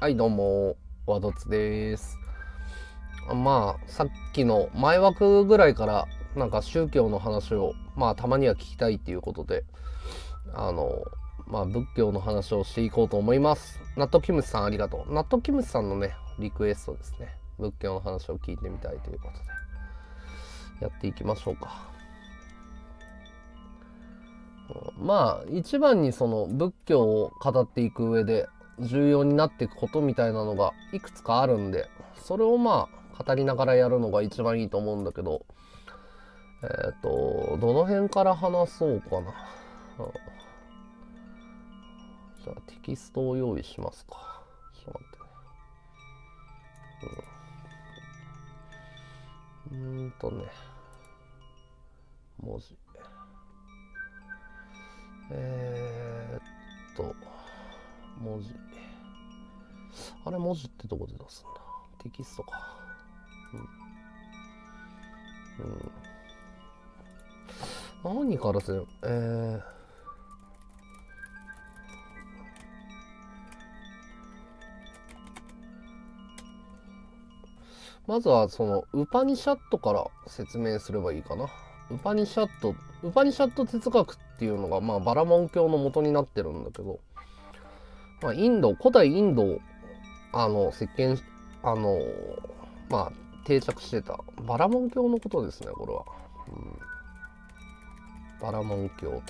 はい、どうもワドツです。まあさっきの前枠ぐらいからなんか宗教の話をたまには聞きたいっていうことで仏教の話をしていこうと思います。ナットキムチさんありがとう。ナットキムチさんのねリクエストですね、仏教の話を聞いてみたいということでやっていきましょうか。まあ一番にその仏教を語っていく上で重要になっていくことみたいなのがいくつかあるんで、それを語りながらやるのが一番いいと思うんだけど、どの辺から話そうかな。じゃあテキストを用意しますか。ちょっと待ってね。文字。文字。あれ文字ってどこで出すんだ。テキストか。何からせよ。まずはそのウパニシャットから説明すればいいかな。ウパニシャット哲学っていうのがバラモン教の元になってるんだけど、古代インドを定着してたバラモン教のことですね、これは。バラモン教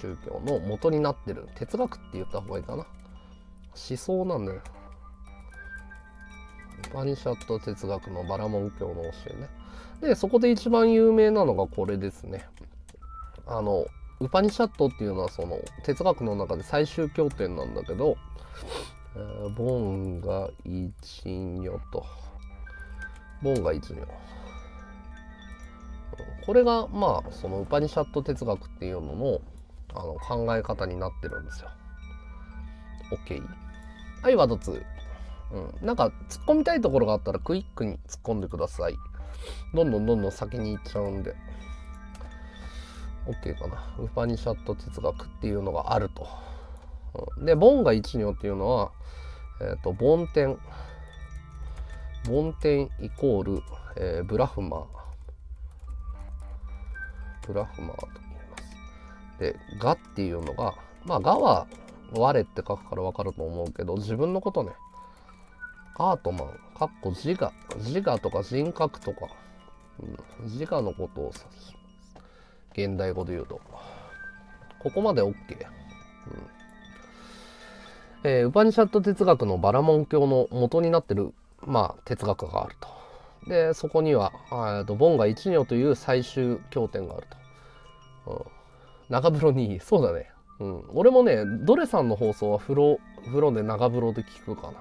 宗教の元になってる哲学って言った方がいいかな。思想なんだよ。ウパニシャット哲学のバラモン教の教えね。でそこで一番有名なのがこれですね。ウパニシャットっていうのはその哲学の中で最終経典なんだけど、ボンが一如とボンが一如、これがそのウパニシャット哲学っていうのの考え方になってるんですよ。 OK、 はいワード2、なんか突っ込みたいところがあったらクイックに突っ込んでください。どんどん先に行っちゃうんで OK かな。ウパニシャット哲学っていうのがあると。でボンが一如っていうのは、梵天イコール、ブラフマーと言います。で我っていうのが我は我って書くから分かると思うけど、自分のことね。アートマンかっこ自我とか人格とか、自我のことを指す。現代語で言うとここまで OK。ウパニシャット哲学のバラモン教の元になってる、哲学があると。でそこにはボンが一如という最終経典があると。長風呂にそうだね、俺もねドレさんの放送は風呂で長風呂で聞くかな。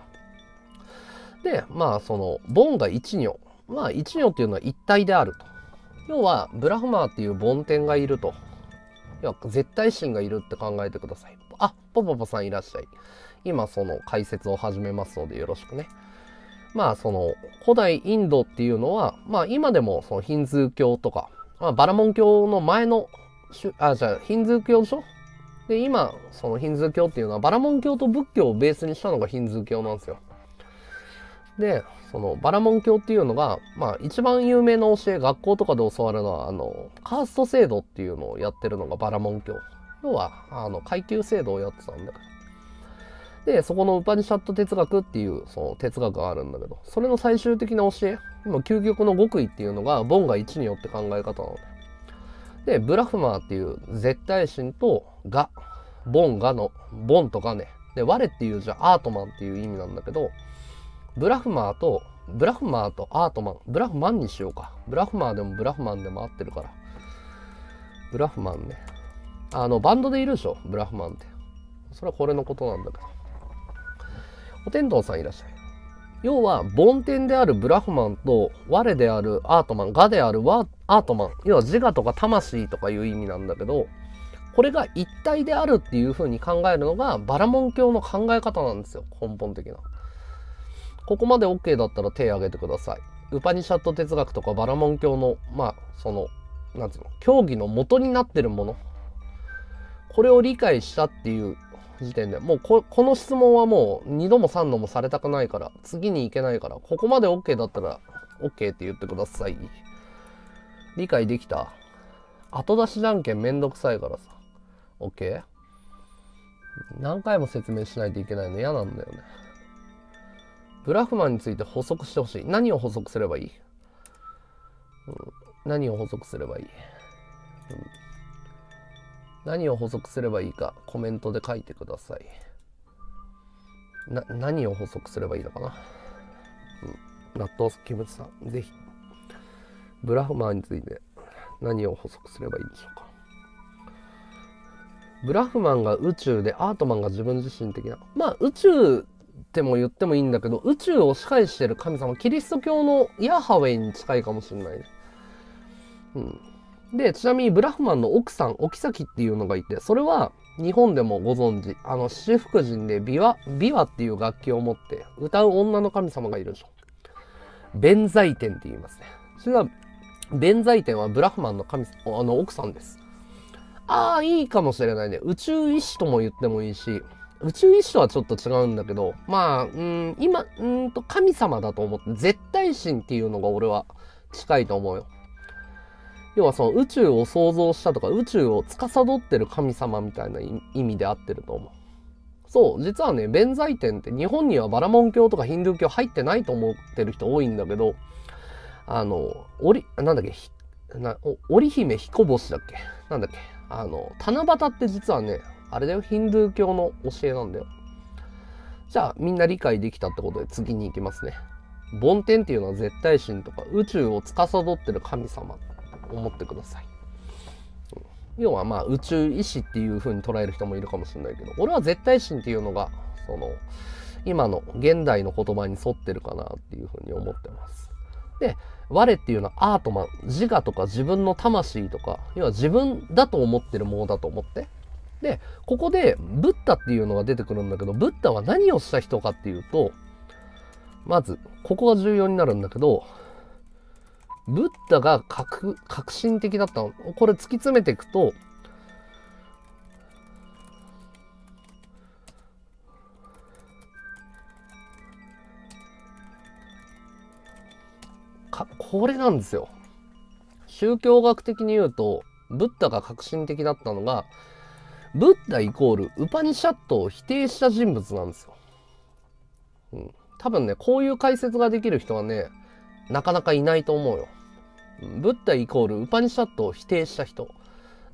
でそのボンが一如、一如っていうのは一体であると。要はブラフマーっていう梵天がいると。要は絶対神がいるって考えてください。あ、ポポポさんいらっしゃい。今その解説を始めますのでよろしくね。その古代インドっていうのは今でもそのヒンズー教とか、バラモン教の前のヒンズー教でしょ。で今そのヒンズー教っていうのはバラモン教と仏教をベースにしたのがヒンズー教なんですよ。でそのバラモン教っていうのが、一番有名な教え、学校とかで教わるのはカースト制度っていうのをやってるのがバラモン教。要は階級制度をやってたんだけど、でそこのウパニシャット哲学っていうその哲学があるんだけど、それの最終的な教え、究極の極意っていうのがボンが一によって考え方なので、ブラフマーっていう絶対神とがボンがのボンとかね、で我っていうアートマンっていう意味なんだけど、ブラフマーとアートマン、ブラフマンにしようか。ブラフマーでもブラフマンでも合ってるからブラフマンね。バンドでいるでしょブラフマンって。それはこれのことなんだけど、お天道さんいらっしゃい。要は梵天であるブラフマンと我であるアートマン、我であるアートマン、要は自我とか魂とかいう意味なんだけど、これが一体であるっていうふうに考えるのがバラモン教の考え方なんですよ、根本的な。ここまで OK だったら手を挙げてください。ウパニシャット哲学とかバラモン教のそのなんつうの、競技の元になってるもの、これを理解したっていう時点でもう この質問はもう2度も3度もされたくないから、次に行けないから、ここまで OK だったら OK って言ってください。理解できた？後出しじゃんけんめんどくさいからさ、 OK？ 何回も説明しないといけないの嫌なんだよね。ブラフマンについて補足してほしい。何を補足すればいい？何を補足すればいい？何を補足すればいいかコメントで書いてください。何を補足すればいいのかな。納豆キムチさん、ぜひブラフマンについて何を補足すればいいでしょうか。ブラフマンが宇宙でアートマンが自分自身的な、まあ宇宙っても言ってもいいんだけど、宇宙を支配してる神様、キリスト教のヤハウェイに近いかもしれないね。で、ちなみにブラフマンの奥さん、お妃っていうのがいて、それは日本でもご存知、七福神で琵琶っていう楽器を持って歌う女の神様がいるでしょ。弁財天って言いますね。それは、弁財天はブラフマンの神様、奥さんです。ああ、いいかもしれないね。宇宙医師とも言ってもいいし、宇宙医師とはちょっと違うんだけど、まあ、今、神様だと思って、絶対神っていうのが俺は近いと思うよ。要はその宇宙を創造したとか宇宙を司ってる神様みたいな意味で合ってると思う。そう、実はね、弁財天って日本にはバラモン教とかヒンドゥー教入ってないと思ってる人多いんだけど、織姫彦星だっけなんだっけ、七夕って実はね、あれだよ、ヒンドゥー教の教えなんだよ。じゃあみんな理解できたってことで次に行きますね。梵天っていうのは絶対神とか宇宙を司ってる神様。思ってください。要はまあ宇宙意志っていう風に捉える人もいるかもしれないけど、俺は絶対神っていうのがその今の現代の言葉に沿ってるかなっていう風に思ってます。で、我っていうのはアートマン、自我とか自分の魂とか、要は自分だと思ってるものだと思って、でここでブッダっていうのが出てくるんだけど、ブッダは何をした人かっていうと、まずここが重要になるんだけど、ブッダが革新的だったの。これ突き詰めていくと、これなんですよ。宗教学的に言うと、ブッダが革新的だったのが、ブッダイコールウパニシャットを否定した人物なんですよ。多分ね、こういう解説ができる人はね、なかなかいないと思うよ。ブッダイコールウパニシャットを否定した人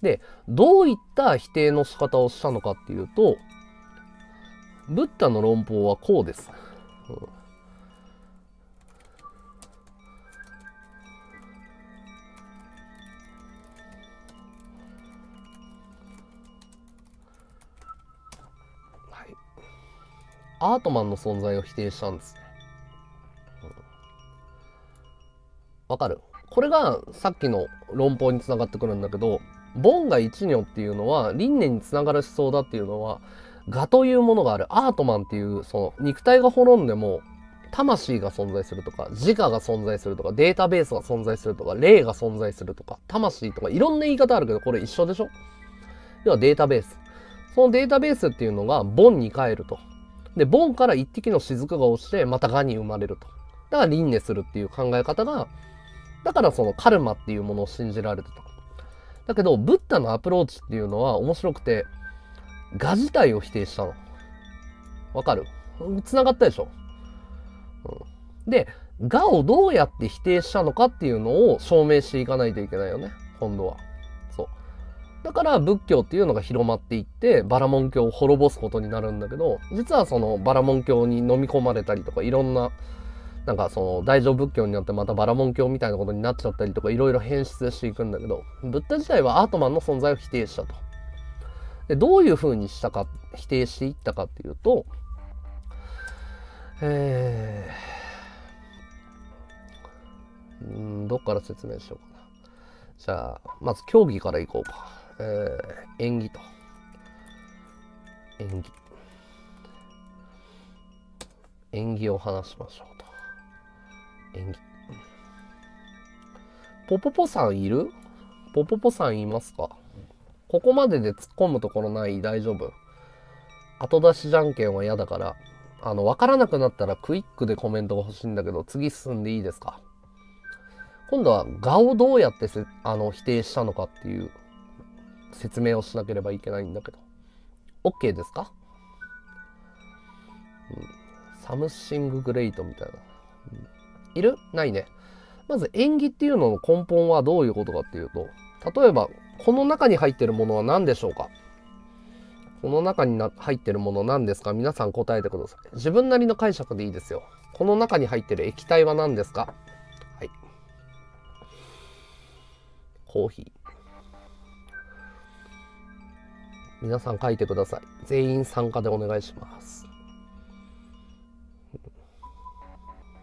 で、どういった否定の仕方をしたのかっていうと、ブッダの論法はこうです。はい、アートマンの存在を否定したんですね。わかる？これがさっきの論法につながってくるんだけど、梵が一如っていうのは輪廻につながる思想だっていうのは、我というものがある、アートマンっていう、その肉体が滅んでも魂が存在するとか、自我が存在するとか、データベースが存在するとか、霊が存在するとか、魂とか、いろんな言い方あるけどこれ一緒でしょ。要はデータベース、そのデータベースっていうのが梵に帰ると。で、梵から一滴の雫が落ちてまた我に生まれると。だから輪廻するっていう考え方が、だからそのカルマっていうものを信じられてた。だけどブッダのアプローチっていうのは面白くて、我自体を否定したの。わかる？つながったでしょ、で、我をどうやって否定したのかっていうのを証明していかないといけないよね、今度は。そう。だから仏教っていうのが広まっていって、バラモン教を滅ぼすことになるんだけど、実はそのバラモン教に飲み込まれたりとか、いろんななんかその大乗仏教になってまたバラモン教みたいなことになっちゃったりとか、いろいろ変質していくんだけど、ブッダ自体はアートマンの存在を否定したと。で、どういうふうにしたか、否定していったかっていうと、どっから説明しようかな。じゃあまず競技からいこうか。縁起と縁起を話しましょうと。ポポポさんいる？ポポポさんいますか？ここまでで突っ込むところない？大丈夫？後出しじゃんけんは嫌だから、分からなくなったらクイックでコメントが欲しいんだけど、次進んでいいですか？今度は画をどうやって否定したのかっていう説明をしなければいけないんだけど。OK ですか？サムシンググレイトみたいな。いる？ないね。まず縁起っていうのの根本はどういうことかっていうと、例えばこの中に入ってるものは何でしょうか？この中に入ってるもの何ですか？皆さん答えてください。自分なりの解釈でいいですよ。この中に入ってる液体は何ですか？はい。コーヒー。皆さん書いてください。全員参加でお願いします。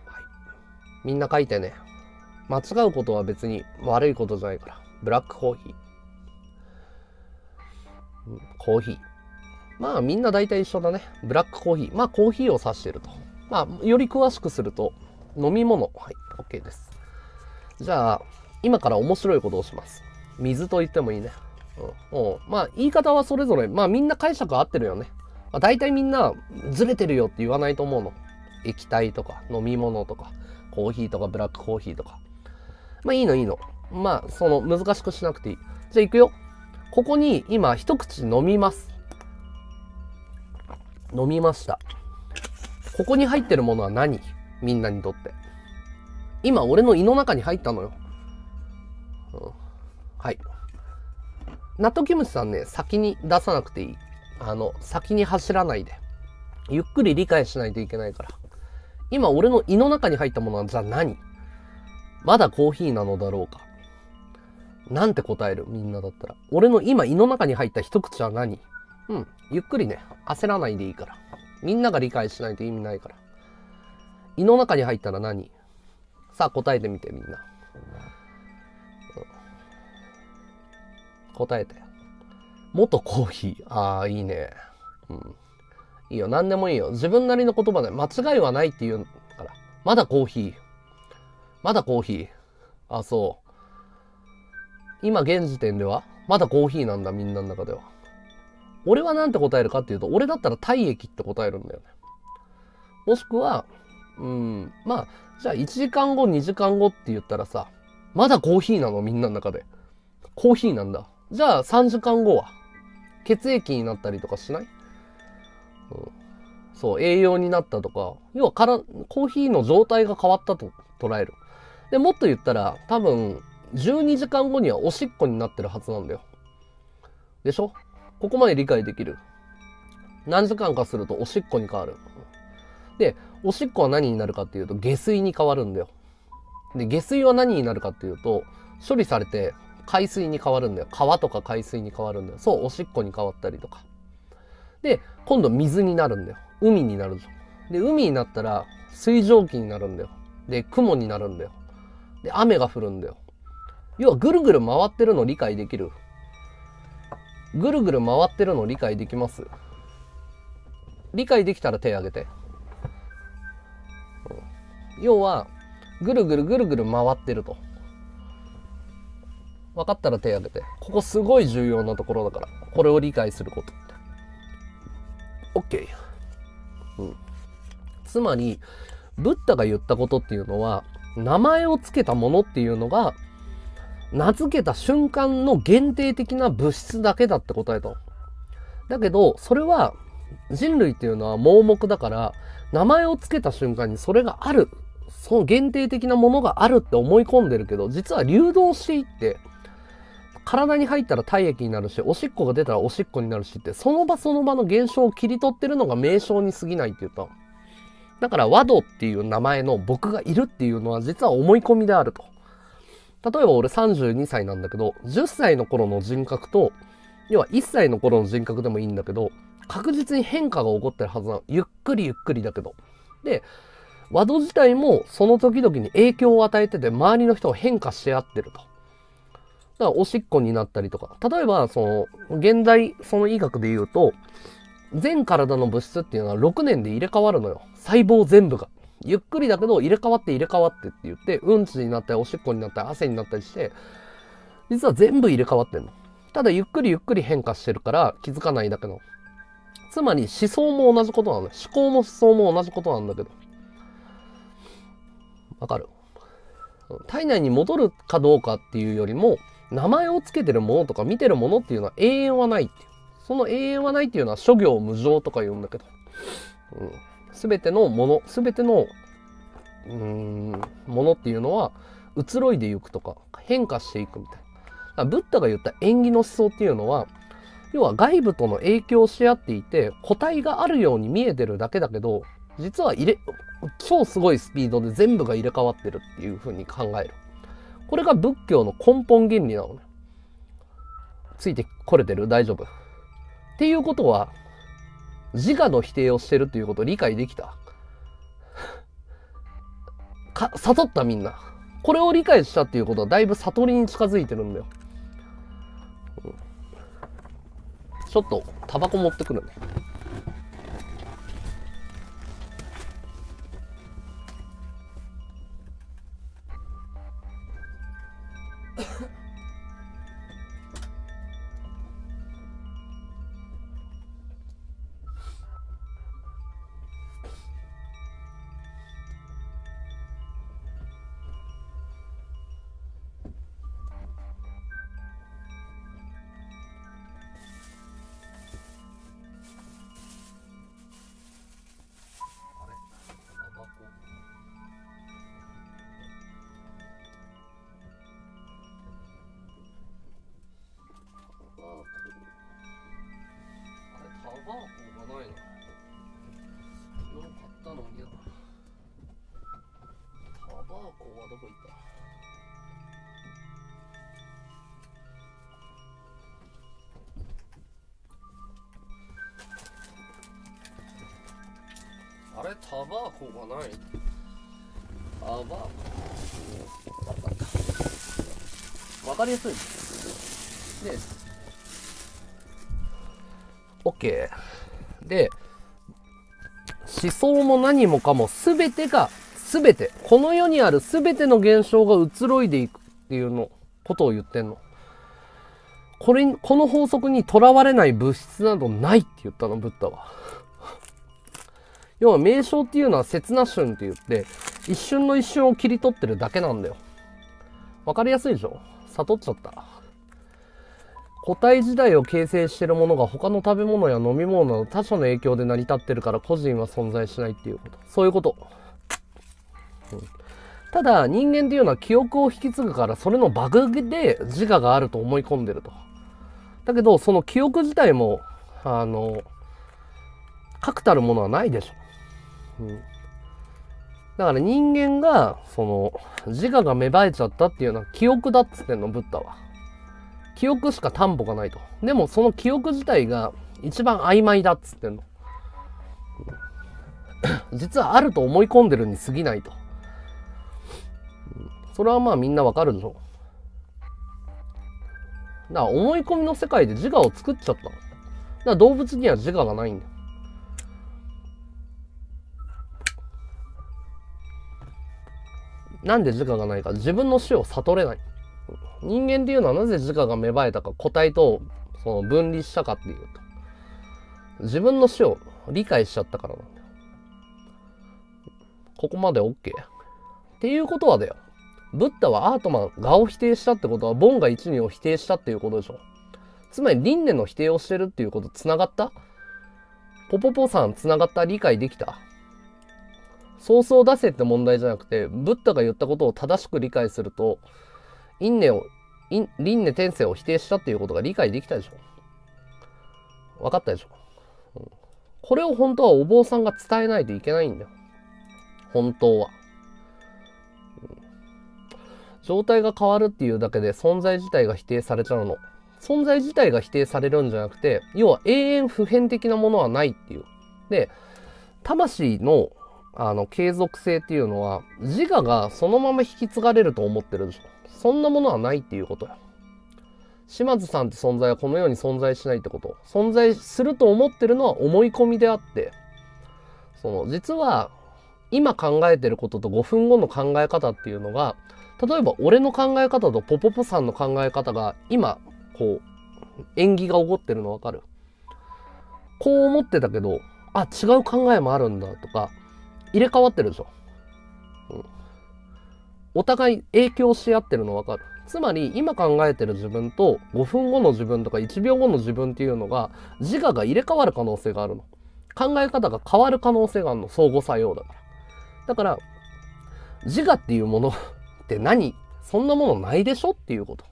はい、みんな書いてね。間違うことは別に悪いことじゃないから。ブラックコーヒー。コーヒー。まあみんな大体一緒だね。ブラックコーヒー。まあコーヒーを指してると。まあより詳しくすると飲み物。はい、OK です。じゃあ今から面白いことをします。水と言ってもいいね。まあ言い方はそれぞれ、まあみんな解釈合ってるよね。まあ、大体みんなずれてるよって言わないと思うの。液体とか飲み物とかコーヒーとかブラックコーヒーとか。まあいいのいいの。まあその難しくしなくていい。じゃあいくよ。ここに今一口飲みます。飲みました。ここに入ってるものは何？みんなにとって。今俺の胃の中に入ったのよ。はい。ナトキムシさんね、先に出さなくていい。先に走らないで。ゆっくり理解しないといけないから。今、俺の胃の中に入ったものは、じゃあ何？まだコーヒーなのだろうか。なんて答える？みんなだったら。俺の今、胃の中に入った一口は何？うん。ゆっくりね。焦らないでいいから。みんなが理解しないと意味ないから。胃の中に入ったら何？さあ、答えてみて、みんな。答えて。元コーヒー。ああ、いいね。うん。いいよ。何でもいいよ。自分なりの言葉で。間違いはないって言うから。まだコーヒー。まだコーヒー。あ、そう。今、現時点ではまだコーヒーなんだ、みんなの中では。俺はなんて答えるかっていうと、俺だったら体液って答えるんだよね。もしくは、まあ、じゃあ1時間後、2時間後って言ったらさ、まだコーヒーなの、みんなの中で。コーヒーなんだ。じゃあ3時間後は血液になったりとかしない？そう、栄養になったとか、要はコーヒーの状態が変わったと捉える。で、もっと言ったら多分12時間後にはおしっこになってるはずなんだよ。でしょ？ここまで理解できる。何時間かするとおしっこに変わる。で、おしっこは何になるかっていうと下水に変わるんだよ。で、下水は何になるかっていうと処理されて海水に変わるんだよ。川とか海水に変わるんだよ。そう、おしっこに変わったりとか。で、今度水になるんだよ。海になるじゃん。で、海になったら水蒸気になるんだよ。で、雲になるんだよ。で、雨が降るんだよ。要はぐるぐる回ってるの理解できる？ぐるぐる回ってるの理解できます？理解できたら手挙げて。要は、ぐるぐるぐるぐる回ってると。分かったら手挙げて。ここすごい重要なところだから。これを理解することって。OK。うん。つまり、ブッダが言ったことっていうのは、名前を付けたものっていうのが、名付けた瞬間の限定的な物質だけだって答えた。だけど、それは人類っていうのは盲目だから、名前を付けた瞬間にそれがある。その限定的なものがあるって思い込んでるけど、実は流動していって、体に入ったら体液になるし、おしっこが出たらおしっこになるしって、その場その場の現象を切り取ってるのが名称に過ぎないって言った。だから、ワドっていう名前の僕がいるっていうのは実は思い込みであると。例えば俺32歳なんだけど、10歳の頃の人格と、要は1歳の頃の人格でもいいんだけど、確実に変化が起こってるはずなの。ゆっくりゆっくりだけど。で、ワド自体もその時々に影響を与えてて、周りの人を変化し合ってると。だからおしっこになったりとか、例えばその現代その医学で言うと、全体の物質っていうのは6年で入れ替わるのよ。細胞全部がゆっくりだけど入れ替わってって言って、うんちになったりおしっこになったり汗になったりして、実は全部入れ替わってんの。ただゆっくりゆっくり変化してるから気づかないだけの。つまり思想も同じことなのね。思考も思想も同じことなんだけど。わかる？体内に戻るかどうかっていうよりも、名前をつけてるものとか見てるものっていうのは永遠はないっていう。その永遠はないっていうのは諸行無常とか言うんだけど。すべてのもの、すべてのものっていうのは移ろいでいくとか変化していくみたいな。ブッダが言った縁起の思想っていうのは、要は外部との影響し合っていて、個体があるように見えてるだけだけど、実は超すごいスピードで全部が入れ替わってるっていう風に考える。これが仏教の根本原理なのね。ついてこれてる？大丈夫？っていうことは、自我の否定をしてるということを理解できた？悟った？みんな。これを理解したっていうことは、だいぶ悟りに近づいてるんだよ。ちょっとタバコ持ってくるね。タバコがない。タバコ。わかりやすい。で、OK。で、思想も何もかも全てが、全て、この世にある全ての現象が移ろいでいくっていうの、ことを言ってんの。この法則にとらわれない物質などないって言ったの、ブッダは。要は名称っていうのは刹那瞬って言って、一瞬の一瞬を切り取ってるだけなんだよ。わかりやすいでしょ？悟っちゃった。個体自体を形成しているものが他の食べ物や飲み物など他者の影響で成り立ってるから個人は存在しないっていうこと。そういうこと。ただ人間っていうのは記憶を引き継ぐからそれのバグで自我があると思い込んでると。だけどその記憶自体も、確たるものはないでしょ。だから人間がその自我が芽生えちゃったっていうのは記憶だっつってんの、ブッダは。記憶しか担保がないと。でもその記憶自体が一番曖昧だっつってんの。実はあると思い込んでるに過ぎないと。それはまあみんなわかるでしょ。だから思い込みの世界で自我を作っちゃったの。だから動物には自我がないんだよ。なんで自我がないか、自分の死を悟れない。人間っていうのはなぜ自我が芽生えたか、個体とその分離したかっていうと、自分の死を理解しちゃったからなんだよ。ここまで OK。っていうことはだよ。ブッダはアートマン、我を否定したってことは、ボンが一二を否定したっていうことでしょ。つまり輪廻の否定をしてるっていうこと、つながった？ポポポさんつながった？理解できた？ソースを出せって問題じゃなくて、ブッダが言ったことを正しく理解すると、輪廻転生を否定したっていうことが理解できたでしょ。分かったでしょ、これを本当はお坊さんが伝えないといけないんだよ。本当は。状態が変わるっていうだけで存在自体が否定されちゃうの。存在自体が否定されるんじゃなくて、要は永遠普遍的なものはないっていう。で、魂の継続性っていうのは、自我がそのまま引き継がれると思ってるでしょ。そんなものはないっていうことや。島津さんって存在はこの世に存在しないってこと。存在すると思ってるのは思い込みであって、実は今考えてることと5分後の考え方っていうのが、例えば俺の考え方とポポポさんの考え方が今こう縁起が起こってるの分かる。こう思ってたけど、あ、違う考えもあるんだとか入れ替わってるでしょ、うん、お互い影響し合ってるの分かる。つまり今考えてる自分と5分後の自分とか1秒後の自分っていうのが自我が入れ替わる可能性があるの。考え方が変わる可能性があるの、相互作用だから。だから自我っていうものって何、そんなものないでしょっていうこと。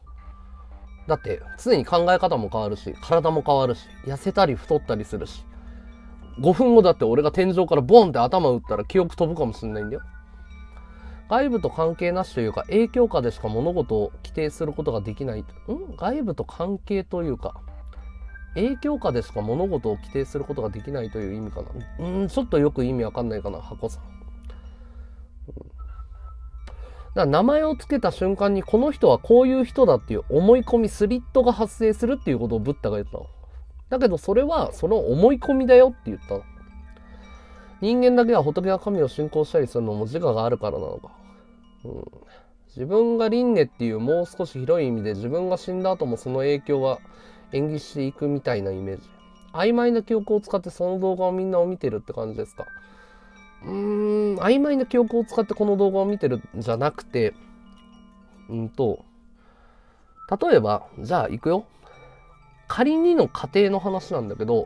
だって常に考え方も変わるし、体も変わるし、痩せたり太ったりするし、5分後だって俺が天井からボンって頭打ったら記憶飛ぶかもしれないんだよ。外部と関係なしというか影響下でしか物事を規定することができない。外部と関係というか影響下でしか物事を規定することができないという意味かな。ちょっとよく意味わかんないかな、箱さん。だから名前をつけた瞬間にこの人はこういう人だっていう思い込み、スリットが発生するっていうことをブッダが言ったの。だけどそれはその思い込みだよって言ったの。人間だけは仏や神を信仰したりするのも自我があるからなのか。自分が輪廻っていうもう少し広い意味で自分が死んだ後もその影響は演技していくみたいなイメージ。曖昧な記憶を使ってその動画をみんなを見てるって感じですか。曖昧な記憶を使ってこの動画を見てるんじゃなくて、例えばじゃあいくよ、仮にの仮定の話なんだけど、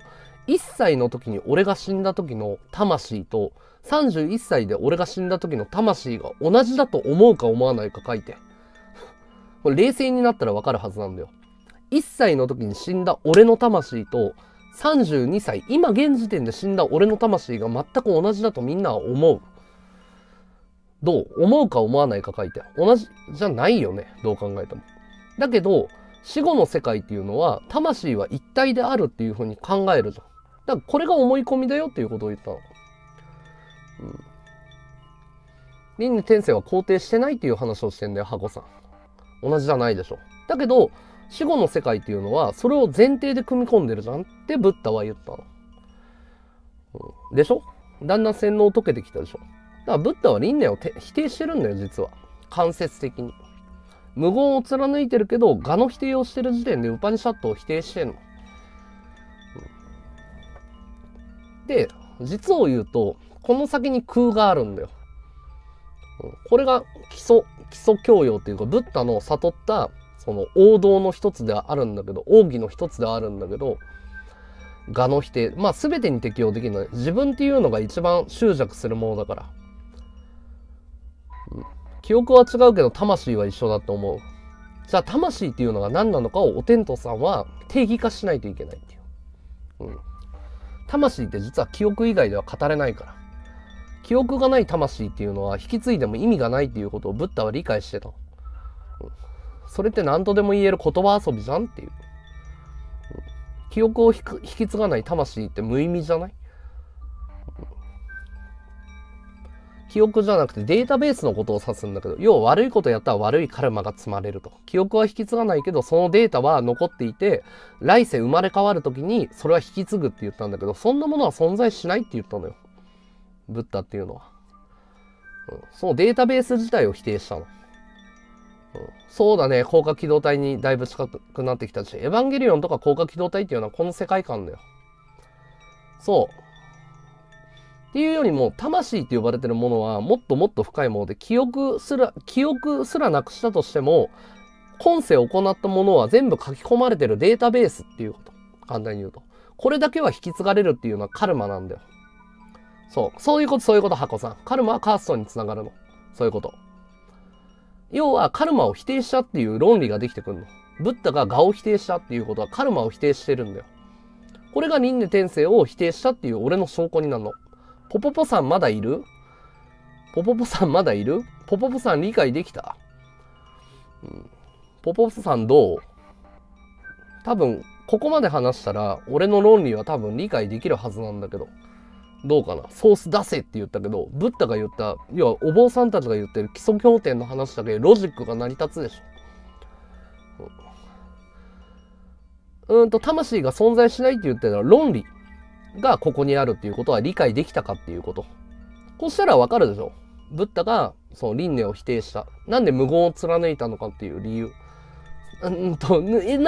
1歳の時に俺が死んだ時の魂と31歳で俺が死んだ時の魂が同じだと思うか思わないか書いて。これ冷静になったらわかるはずなんだよ。1歳の時に死んだ俺の魂と32歳、今現時点で死んだ俺の魂が全く同じだとみんなは思う。どう思うか思わないか書いて。同じじゃないよね、どう考えても。だけど死後の世界っていうのは魂は一体であるっていうふうに考えるじゃん。だからこれが思い込みだよっていうことを言ったの。輪廻転生は肯定してないっていう話をしてんだよ、ハコさん。同じじゃないでしょ。だけど死後の世界っていうのはそれを前提で組み込んでるじゃんってブッダは言ったの。でしょ、だんだん洗脳を解けてきたでしょ。だからブッダは輪廻を否定してるんだよ、実は。間接的に無言を貫いてるけど、我の否定をしてる時点でウパニシャットを否定してんの。で実を言うとこの先に空があるんだよ。これが基礎教養というかブッダの悟ったその王道の一つではあるんだけど、奥義の一つではあるんだけど、我の否定、まあ全てに適用できない。自分っていうのが一番執着するものだから、記憶は違うけど魂は一緒だと思う。じゃあ魂っていうのが何なのかをお天道さんは定義化しないといけないっていう、魂って実は記憶以外では語れないから、記憶がない魂っていうのは引き継いでも意味がないっていうことをブッダは理解してた、それって何とでも言える言葉遊びじゃんっていう、記憶を引き継がない魂って無意味じゃない？記憶じゃなくてデータベースのことを指すんだけど、要は悪いことやったら悪いカルマが積まれると。記憶は引き継がないけどそのデータは残っていて、来世生まれ変わる時にそれは引き継ぐって言ったんだけど、そんなものは存在しないって言ったのよ、ブッダっていうのは。そのデータベース自体を否定したの。そうだね、高架機動隊にだいぶ近くなってきたし、エヴァンゲリオンとか高架機動隊っていうのはこの世界観だよ。そうっていうよりも魂って呼ばれてるものはもっともっと深いもので、記憶すらなくしたとしても今世行ったものは全部書き込まれてるデータベースっていうこと。簡単に言うとこれだけは引き継がれるっていうのはカルマなんだよ。そういうことハコさん。カルマはカーストにつながるの、そういうこと。要はカルマを否定したっていう論理ができてくるの。ブッダが我を否定したっていうことはカルマを否定してるんだよ。これが輪廻転生を否定したっていう俺の証拠になるの。ポポポさんまだいる？ポポポさんまだいる？ポポポさん理解できた？ポポポさんどう？多分ここまで話したら俺の論理は多分理解できるはずなんだけど、どうかな。ソース出せって言ったけど、ブッダが言った、要はお坊さんたちが言ってる基礎経典の話だけロジックが成り立つでしょ。魂が存在しないって言ってたら論理がここにあるっていうことは理解できたかっていうこと。こうしたらわかるでしょ。ブッダがその輪廻を否定した。なんで無言を貫いたのかっていう理由。な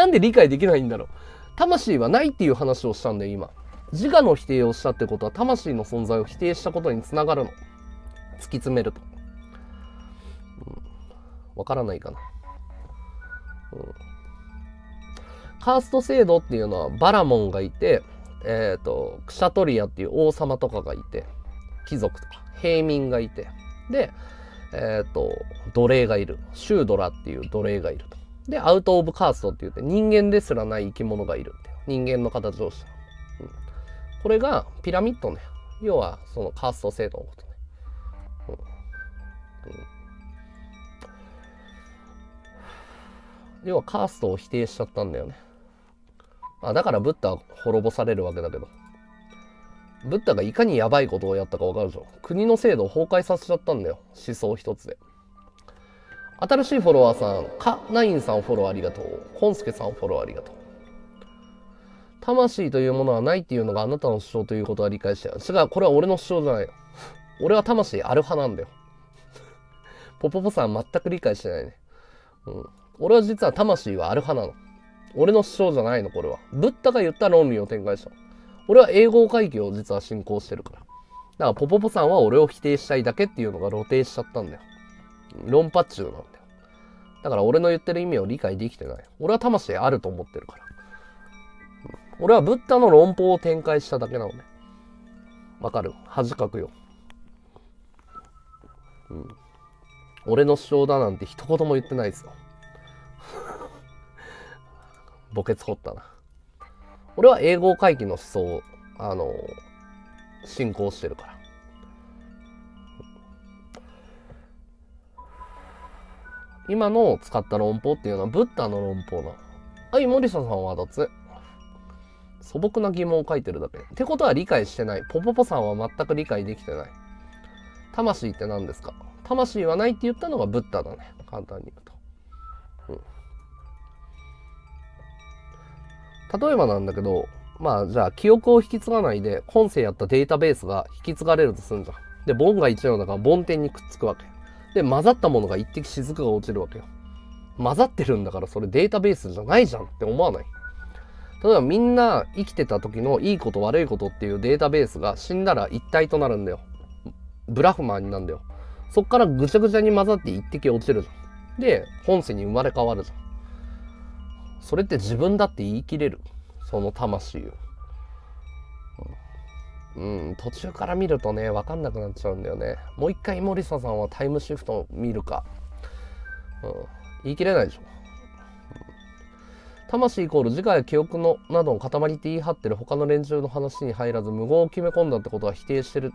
んで理解できないんだろう。魂はないっていう話をしたんで、今。自我の否定をしたってことは、魂の存在を否定したことにつながるの。突き詰めると。わからないかな。カースト制度っていうのは、バラモンがいて、クシャトリアっていう王様とかがいて、貴族とか、平民がいて、で、奴隷がいる。シュードラっていう奴隷がいると。で、アウト・オブ・カーストって言って、人間ですらない生き物がいるって。人間の形をした。うん、これがピラミッドね。要は、そのカースト制度のことね。うんうん、要は、カーストを否定しちゃったんだよね。あ、だからブッダは滅ぼされるわけだけど。ブッダがいかにやばいことをやったかわかるでしょ。国の制度を崩壊させちゃったんだよ。思想一つで。新しいフォロワーさん、カナインさんフォローありがとう。コンスケさんフォローありがとう。魂というものはないっていうのがあなたの主張ということは理解したよ。違う、これは俺の主張じゃないよ。俺は魂ある派なんだよ。ポポポさん全く理解してないね。うん。俺は実は魂はある派なの。俺の主張じゃないの、これは。ブッダが言った論理を展開した。俺は英語回帰を実は信仰してるから。だからポポポさんは俺を否定したいだけっていうのが露呈しちゃったんだよ。論破中なんだよ。だから俺の言ってる意味を理解できてない。俺は魂あると思ってるから。俺はブッダの論法を展開しただけなのね。わかる？恥かくよ。うん。俺の主張だなんて一言も言ってないですよ。墓穴掘ったな。俺は英語回帰の思想を、信仰してるから。今の使った論法っていうのはブッダの論法なの。はい、森下さんは脱。素朴な疑問を書いてるだけ。ってことは理解してない。ポポポさんは全く理解できてない。魂って何ですか？魂はないって言ったのがブッダだね。簡単に言うと。例えばなんだけど、まあじゃあ記憶を引き継がないで、今世やったデータベースが引き継がれるとするんじゃん。で、ボンが1の中はボン点にくっつくわけ。で、混ざったものが一滴雫が落ちるわけよ。混ざってるんだからそれデータベースじゃないじゃんって思わない？例えばみんな生きてた時のいいこと悪いことっていうデータベースが死んだら一体となるんだよ。ブラフマーになるんだよ。そっからぐちゃぐちゃに混ざって一滴落ちるじゃん。で、本世に生まれ変わるじゃん。それって自分だって言い切れる？その魂を。うん、途中から見るとね、分かんなくなっちゃうんだよね。もう一回森下さんはタイムシフトを見るか。うん、言い切れないでしょ。魂イコール自我や記憶のなどの塊って言い張ってる他の連中の話に入らず無言を決め込んだってことは否定してる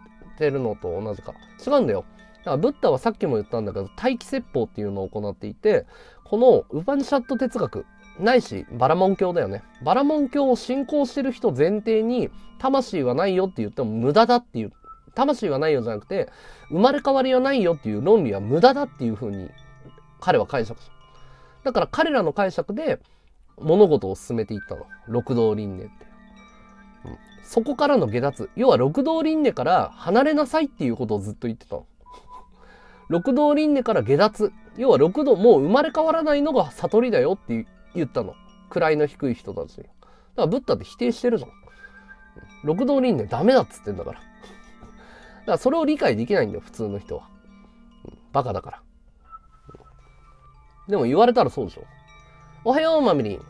のと同じか。違うんだよ。だからブッダはさっきも言ったんだけど、大気説法っていうのを行っていて、このウパニシャット哲学、ないし、バラモン教だよね。バラモン教を信仰してる人前提に、魂はないよって言っても無駄だっていう、魂はないよじゃなくて、生まれ変わりはないよっていう論理は無駄だっていうふうに、彼は解釈した。だから彼らの解釈で、物事を進めていったの。六道輪廻って。うん、そこからの下脱。要は六道輪廻から離れなさいっていうことをずっと言ってたの。六道輪廻から下脱。要は六道、もう生まれ変わらないのが悟りだよっていう。言ったの。位の低い人たちに。だからブッダって否定してるじゃん。六道輪廻ダメだっつってんだから。だからそれを理解できないんだよ、普通の人は。バカだから。でも言われたらそうでしょ。おはよう、マミリン。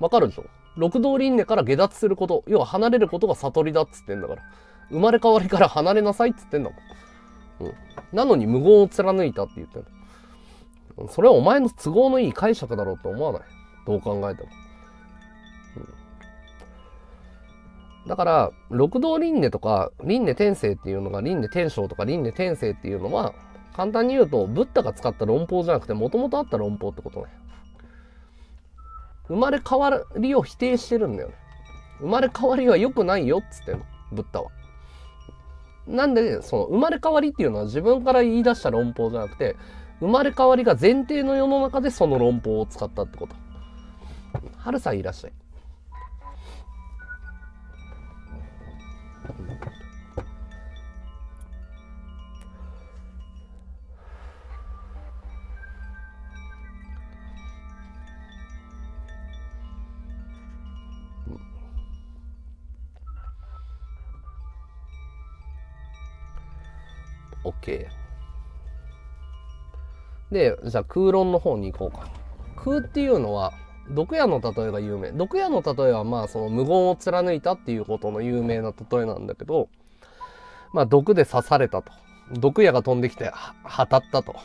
わかるでしょ。六道輪廻から下脱すること、要は離れることが悟りだっつってんだから。生まれ変わりから離れなさいっつってんだもん。うん、なのに無言を貫いたって言ってる。それはお前の都合のいい解釈だろうと思わない？どう考えても。うん、だから、六道輪廻とか、輪廻転生っていうのが、輪廻転生とか輪廻転生っていうのは、簡単に言うと、ブッダが使った論法じゃなくて、もともとあった論法ってことね。生まれ変わりを否定してるんだよね。生まれ変わりは良くないよっつってんの、ブッダは。なんで、その、生まれ変わりっていうのは自分から言い出した論法じゃなくて、生まれ変わりが前提の世の中でその論法を使ったってこと。ハルさんいらっしゃい。OK で、じゃあ空論の方に行こうか。空っていうのは毒矢の例えが有名。毒矢の例えはまあその無言を貫いたっていうことの有名な例えなんだけど、まあ毒で刺されたと、毒矢が飛んできてはたったと。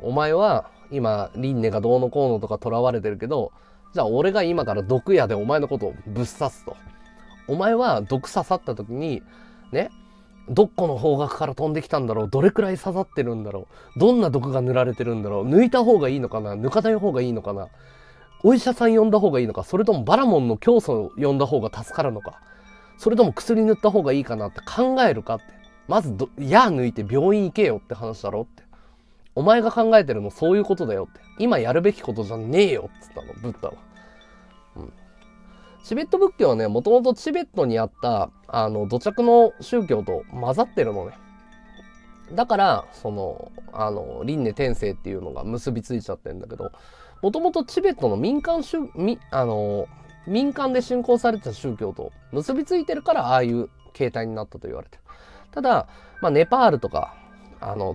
お前は今輪廻がどうのこうのとか囚われてるけど、じゃあ俺が今から毒矢でお前のことをぶっ刺すと。お前は毒刺さった時にね、どっこの方角から飛んできたんだろう、どれくらい刺さってるんだろう、どんな毒が塗られてるんだろう、抜いた方がいいのかな、抜かない方がいいのかな、お医者さん呼んだ方がいいのか、それともバラモンの教祖を呼んだ方が助かるのか、それとも薬塗った方がいいかなって考えるかって。まず矢抜いて病院行けよって話だろって。お前が考えてるのそういうことだよって。今やるべきことじゃねえよっつったの、ブッダは。うん、チベット仏教はね、もともとチベットにあった土着の宗教と混ざってるのね。だからその輪廻転生っていうのが結びついちゃってるんだけど、もともとチベットの民間で信仰されてた宗教と結びついてるから、ああいう形態になったと言われてる。ただ、まあ、ネパールとか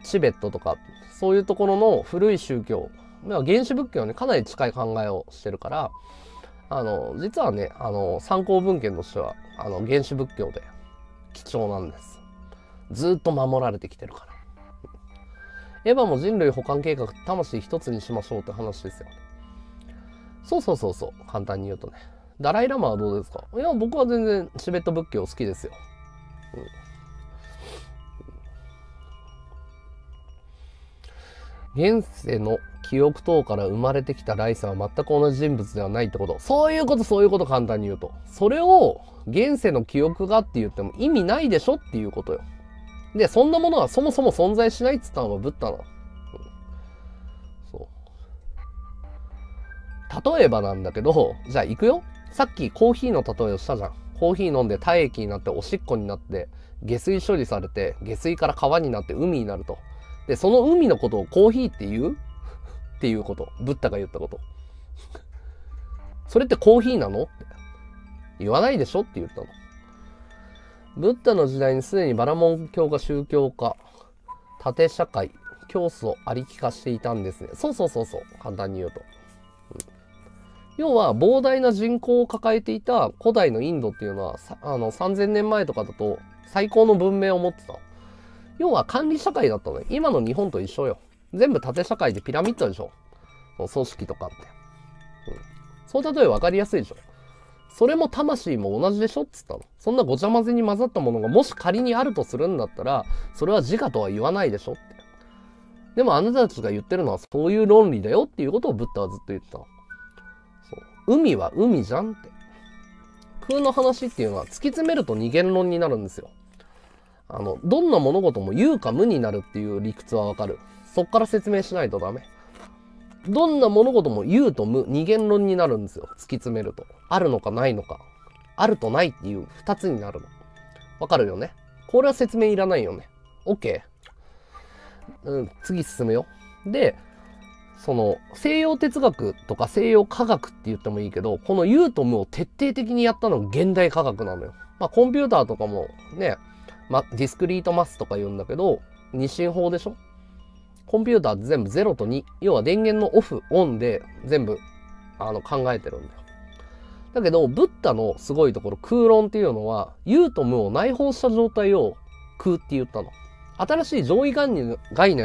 チベットとかそういうところの古い宗教、原始仏教にかなり近い考えをしてるから、実はね参考文献としては原始仏教で貴重なんです。ずっと守られてきてるから。エヴァも人類補完計画、魂一つにしましょうって話ですよね。そうそうそうそう、簡単に言うとね。ダライラマはどうですか？いや、僕は全然チベット仏教好きですよ。うん、現世の記憶等から生まれてきた来世は全く同じ人物ではないってこと。そういうこと、そういうこと、簡単に言うと。それを現世の記憶がって言っても意味ないでしょっていうことよ。で、そんなものはそもそも存在しないっつったのがブッダなの。例えばなんだけど、じゃあ行くよ。さっきコーヒーの例えをしたじゃん。コーヒー飲んで体液になっておしっこになって下水処理されて、下水から川になって海になると。で、その海のことをコーヒーって言うっていうこと、ブッダが言ったこと。それってコーヒーなのって言わないでしょって言ったの。ブッダの時代にすでにバラモン教が宗教化、縦社会、教祖ありき化していたんですね。そうそうそうそう、簡単に言うと。要は膨大な人口を抱えていた古代のインドっていうのは3000年前とかだと最高の文明を持ってた。要は管理社会だったのよ。今の日本と一緒よ。全部縦社会でピラミッドでしょ、組織とかって。うん、そう、例えば分かりやすいでしょ。それも魂も同じでしょっつったの。そんなごちゃ混ぜに混ざったものがもし仮にあるとするんだったら、それは自我とは言わないでしょって。でもあなたたちが言ってるのはそういう論理だよっていうことをブッダはずっと言ってたの。海は海じゃんって。空の話っていうのは突き詰めると二元論になるんですよ。どんな物事も有か無になるっていう理屈はわかる。そっから説明しないとダメ。どんな物事も有と無、二元論になるんですよ。突き詰めるとあるのかないのか、あるとないっていう二つになるの。わかるよね。これは説明いらないよね。 OK、うん、次進むよ。で、その西洋哲学とか西洋科学って言ってもいいけど、この有と無を徹底的にやったのが現代科学なのよ。まあコンピューターとかもね、ディスクリートマスとか言うんだけど、二進法でしょ。コンピューターって全部0と2、要は電源のオフオンで全部考えてるんだよ。だけどブッダのすごいところ、空論っていうのは有と無を内包した状態を空って言ったの。新しい上位概念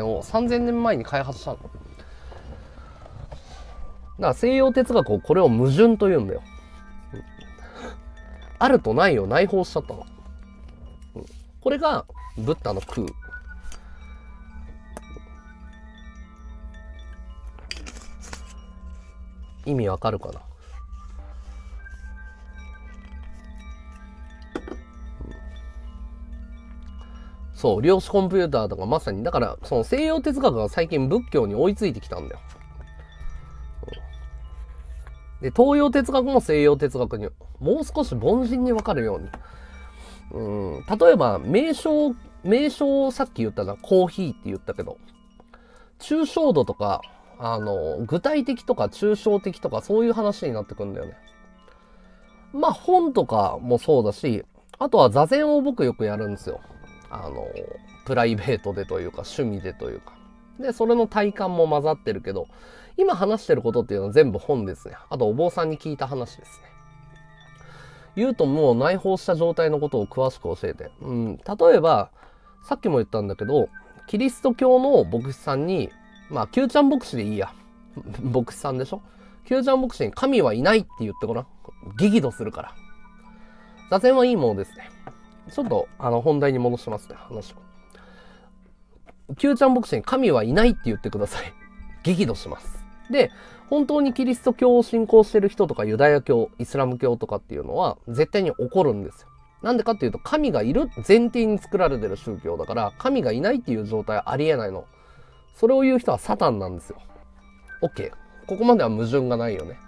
を3000年前に開発したの。だから西洋哲学をこれを矛盾と言うんだよ。うん、あるとないを内包しちゃったの。うん、これがブッダの空。意味わかるかな。うん、そう、量子コンピューターとかまさに、だからその西洋哲学が最近仏教に追いついてきたんだよ。で、東洋哲学も西洋哲学にもう少し凡人に分かるように。うん、例えば名称をさっき言ったじゃん。コーヒーって言ったけど、抽象度とか具体的とか抽象的とかそういう話になってくるんだよね。まあ本とかもそうだし、あとは座禅を僕よくやるんですよ。プライベートでというか趣味でというか。で、それの体感も混ざってるけど、今話してることっていうのは全部本ですね。あとお坊さんに聞いた話ですね。言うともう内包した状態のことを詳しく教えて。例えば、さっきも言ったんだけど、キリスト教の牧師さんに、まあ、Qちゃん牧師でいいや。牧師さんでしょ？Qちゃん牧師に神はいないって言ってごらん。激怒するから。座禅はいいものですね。ちょっと、本題に戻しますね、話を。Qちゃん牧師に神はいないって言ってください。激怒します。で、本当にキリスト教を信仰してる人とかユダヤ教、イスラム教とかっていうのは絶対に怒るんですよ。なんでかっていうと、神がいる前提に作られてる宗教だから、神がいないっていう状態はありえないの。それを言う人はサタンなんですよ。OK。ここまでは矛盾がないよね。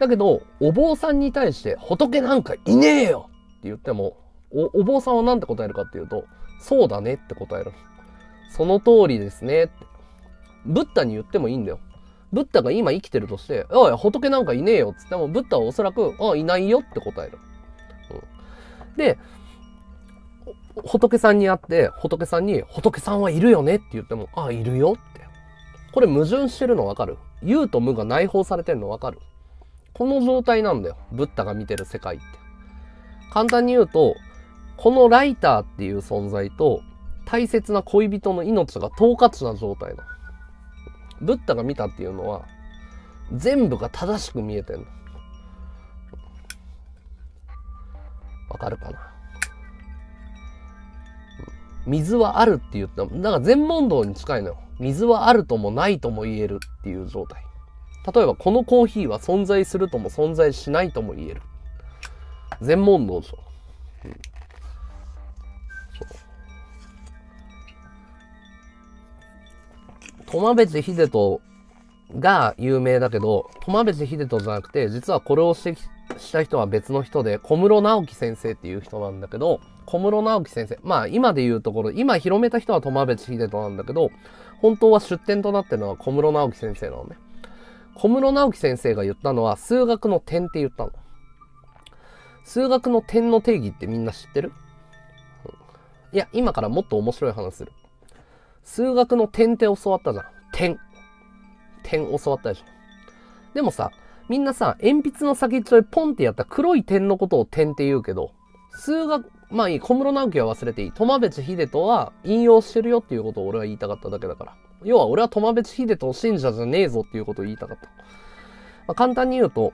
だけど、お坊さんに対して、仏なんかいねえよって言っても、お坊さんは何て答えるかっていうと、そうだねって答える。その通りですねって。ブッダに言ってもいいんだよ。ブッダが今生きてるとして、おい、仏なんかいねえよって言っても、ブッダはおそらく、あ、いないよって答える。で、仏さんに会って、仏さんに、仏さんはいるよねって言っても、あ、いるよって。これ矛盾してるのわかる？有と無が内包されてるのわかる？この状態なんだよ。ブッダが見てる世界って。簡単に言うと、このライターっていう存在と、大切な恋人の命が統括な状態だ。ブッダが見たっていうのは、全部が正しく見えてるの。わかるかな？水はあるって言ったら、だから全問答に近いのよ。水はあるともないとも言えるっていう状態。例えばこのコーヒーは存在するとも存在しないとも言える。全問答でしょ。苫米地秀人が有名だけど、苫米地秀人じゃなくて、実はこれをした人は別の人で、小室直樹先生っていう人なんだけど、小室直樹先生、まあ今で言うところ、今広めた人は苫米地秀人なんだけど、本当は出典となってるのは小室直樹先生なのね。小室直樹先生が言ったのは、数学の点って言ったの。数学の点の定義ってみんな知ってる？いや、今からもっと面白い話する。数学の点って教わったじゃん。点教わったでしょ。でもさ、みんなさ、鉛筆の先っちょでポンってやった黒い点のことを点って言うけど、数学、まあいい、小室直樹は忘れていい。苫米地秀人は引用してるよっていうことを俺は言いたかっただけだから。要は俺は苫米地秀人の信者じゃねえぞっていうことを言いたかった。まあ、簡単に言うと、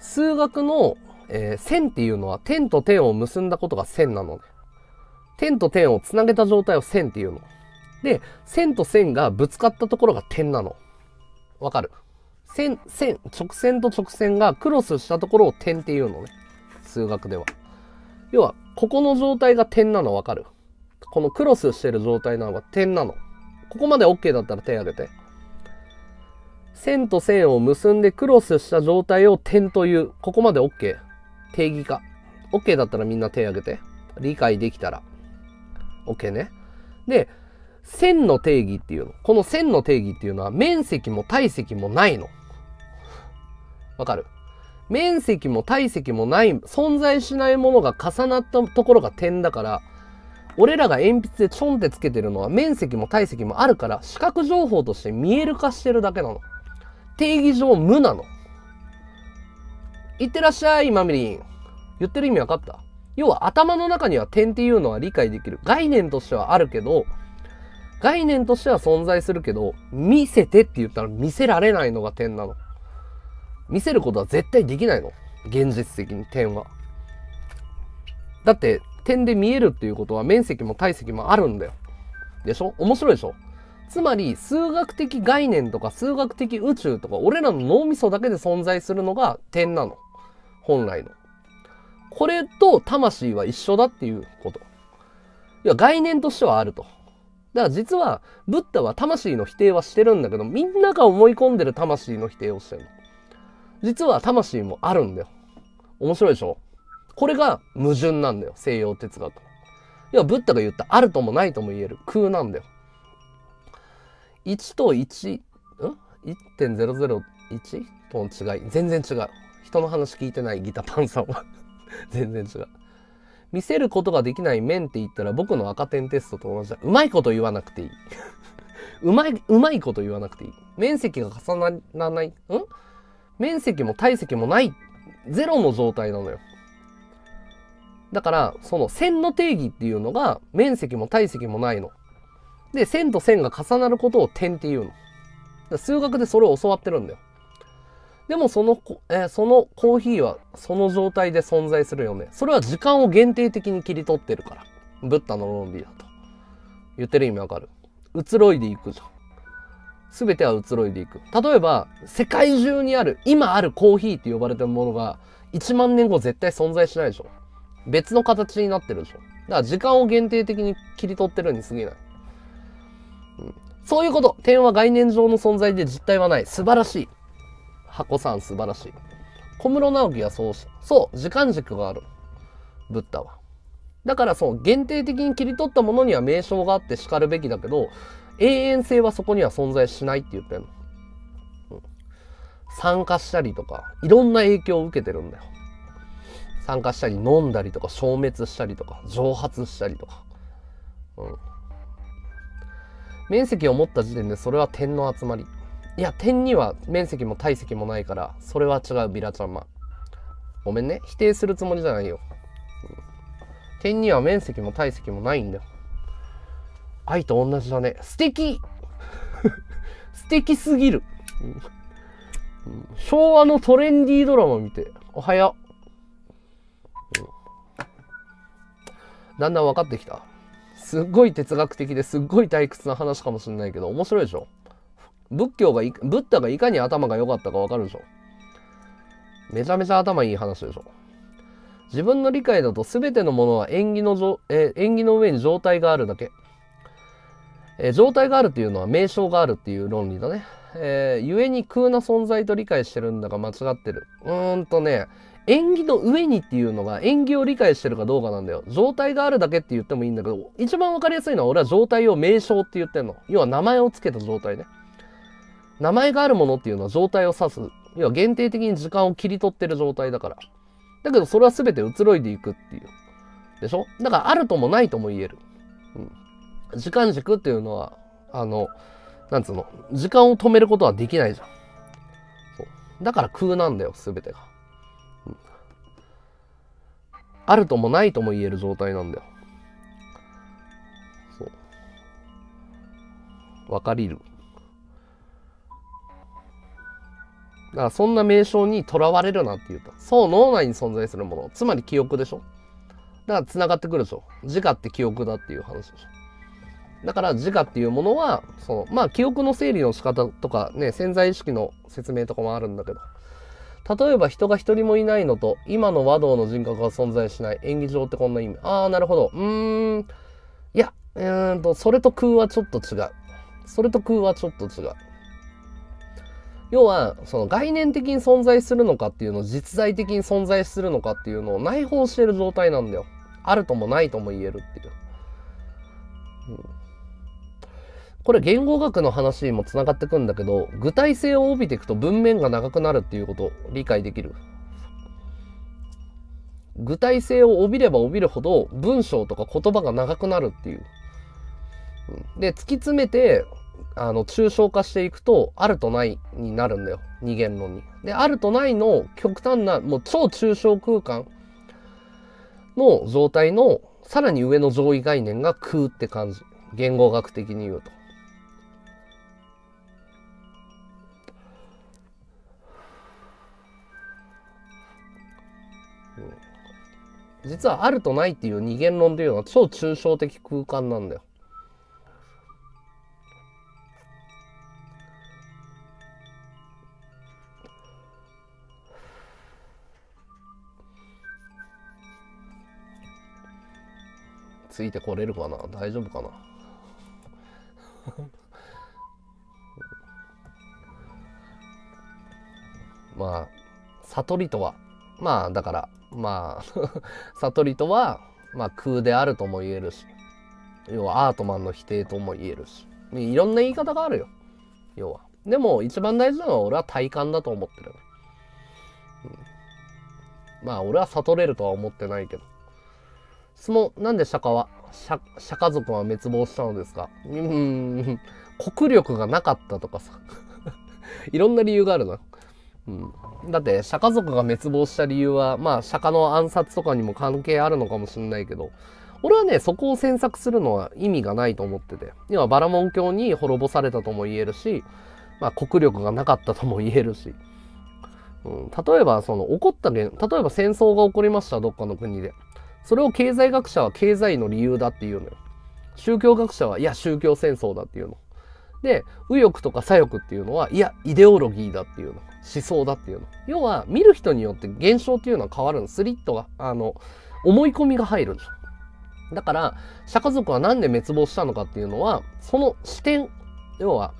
数学の、線っていうのは点と点を結んだことが線なのね。点と点をつなげた状態を線っていうの。で、線と線がぶつかったところが点なの。わかる？直線と直線がクロスしたところを点っていうのね。数学では。要は、ここの状態が点なのわかる？このクロスしてる状態なのが点なの。ここまで OK だったら手挙げて。線と線を結んでクロスした状態を点という。ここまで OK。定義化。OK だったらみんな手挙げて。理解できたら。OK ね。で、線の定義っていうの。この線の定義っていうのは面積も体積もないの。わかる？面積も体積もない、存在しないものが重なったところが点だから、俺らが鉛筆でちょんってつけてるのは面積も体積もあるから、視覚情報として見える化してるだけなの。定義上無なの。いってらっしゃい、マミリン。言ってる意味わかった？要は頭の中には点っていうのは理解できる。概念としてはあるけど、概念としては存在するけど、見せてって言ったら見せられないのが点なの。見せることは絶対できないの。現実的に点は。だって、点で見えるっていうことは面積も体積もあるんだよ。でしょ？面白いでしょ？つまり、数学的概念とか数学的宇宙とか、俺らの脳みそだけで存在するのが点なの。本来の。これと魂は一緒だっていうこと。いや、概念としてはあると。だから実は、ブッダは魂の否定はしてるんだけど、みんなが思い込んでる魂の否定をしてるの。実は魂もあるんだよ。面白いでしょ？これが矛盾なんだよ、西洋哲学。いや、ブッダが言った、あるともないとも言える空なんだよ。1と1、1.001 との違い。全然違う。人の話聞いてないギタパンさんは全然違う。見せることができない面って言ったら僕の赤点テストと同じだ。うまいこと言わなくていい。うまいこと言わなくていい。面積が重ならない。面積も体積もない。ゼロの状態なのよ。だから、その線の定義っていうのが面積も体積もないの。で、線と線が重なることを点っていうの。だから数学でそれを教わってるんだよ。でもそのコーヒーはその状態で存在するよね。それは時間を限定的に切り取ってるから。ブッダの論理だと。言ってる意味わかる？移ろいでいくじゃん。すべては移ろいでいく。例えば、世界中にある、今あるコーヒーって呼ばれてるものが、1万年後絶対存在しないでしょ。別の形になってるでしょ。だから時間を限定的に切り取ってるに過ぎない。そういうこと。点は概念上の存在で実体はない。素晴らしい。箱さん素晴らしい。小室直樹はそうした。そう、時間軸がある。ブッダは。だからその限定的に切り取ったものには名称があって叱るべきだけど、永遠性はそこには存在しないって言ってるの。酸化したりとか、いろんな影響を受けてるんだよ。酸化したり、飲んだりとか、消滅したりとか、蒸発したりとか。面積を持った時点でそれは点の集まり。いや、点には面積も体積もないから、それは違う、ビラちゃんま。ごめんね。否定するつもりじゃないよ。点には面積も体積もないんだよ。愛と同じだね。素敵素敵すぎる、昭和のトレンディードラマ見て、おはよう、だんだん分かってきた。すっごい哲学的ですっごい退屈な話かもしれないけど、面白いでしょ。ブッダがいかに頭が良かったか分かるでしょ。めちゃめちゃ頭いい話でしょ。自分の理解だと全てのものは縁起の上に状態があるだけ。状態があるっていうのは名称があるっていう論理だね。故に空な存在と理解してるんだが間違ってる。縁起の上にっていうのが縁起を理解してるかどうかなんだよ。状態があるだけって言ってもいいんだけど、一番わかりやすいのは俺は状態を名称って言ってんの。要は名前をつけた状態ね。名前があるものっていうのは状態を指す。要は限定的に時間を切り取ってる状態だから。だけどそれは全て移ろいでいくっていう。でしょ？だからあるともないとも言える。時間軸っていうのは、時間を止めることはできないじゃん。そう。だから空なんだよ、全てが。あるともないとも言える状態なんだよ。そう。わかりる。だからそんな名称にとらわれるなって言うと。そう、脳内に存在するもの。つまり記憶でしょ。だから繋がってくるでしょ。自我って記憶だっていう話でしょ。だから自我っていうものは、記憶の整理の仕方とかね、潜在意識の説明とかもあるんだけど。例えば人が一人もいないのと、今の和道の人格が存在しない。演技上ってこんな意味。ああ、なるほど。それと空はちょっと違う。それと空はちょっと違う。要は、その概念的に存在するのかっていうのを実在的に存在するのかっていうのを内包している状態なんだよ。あるともないとも言えるっていう。これ言語学の話にもつながってくんだけど、具体性を帯びていくと文面が長くなるっていうことを理解できる。具体性を帯びれば帯びるほど文章とか言葉が長くなるっていう。で、突き詰めて、抽象化していくと、あるとないになるんだよ。二元論に。で、あるとないの極端な、もう超抽象空間の状態の、さらに上の上位概念が空って感じ。言語学的に言うと。実はあるとないっていう二元論というのは超抽象的空間なんだよ。ついてこれるかな？大丈夫かな？悟りとは、悟りとは、空であるとも言えるし、要はアートマンの否定とも言えるし、いろんな言い方があるよ。要は。でも一番大事なのは俺は体感だと思ってる。まあ俺は悟れるとは思ってないけど。質問、なんで釈迦族は滅亡したのですか？国力がなかったとかさ。いろんな理由があるな。うん、だって釈迦族が滅亡した理由は、まあ釈迦の暗殺とかにも関係あるのかもしれないけど、俺はね、そこを詮索するのは意味がないと思ってて。要はバラモン教に滅ぼされたとも言えるし、まあ国力がなかったとも言えるし。うん、例えばその起こった、例えば戦争が起こりました、どっかの国で。それを経済学者は経済の理由だっていうのよ。宗教学者はいや宗教戦争だっていうの。で、右翼とか左翼っていうのはいやイデオロギーだっていうの。思想だっていうの。要は見る人によって現象っていうのは変わるの。スリットが、思い込みが入るんでしょ。だから、釈迦族はなんで滅亡したのかっていうのは、その視点、要は、